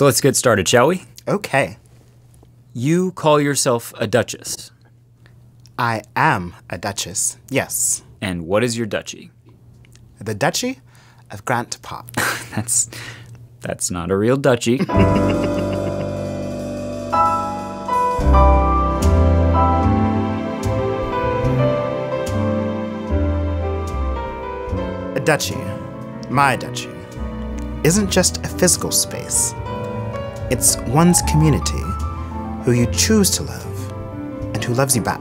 So let's get started, shall we? Okay. You call yourself a duchess. I am a duchess, yes. And what is your duchy? The Duchy of Grant Park. That's not a real duchy. A duchy, my duchy, isn't just a physical space. It's one's community, who you choose to love, and who loves you back.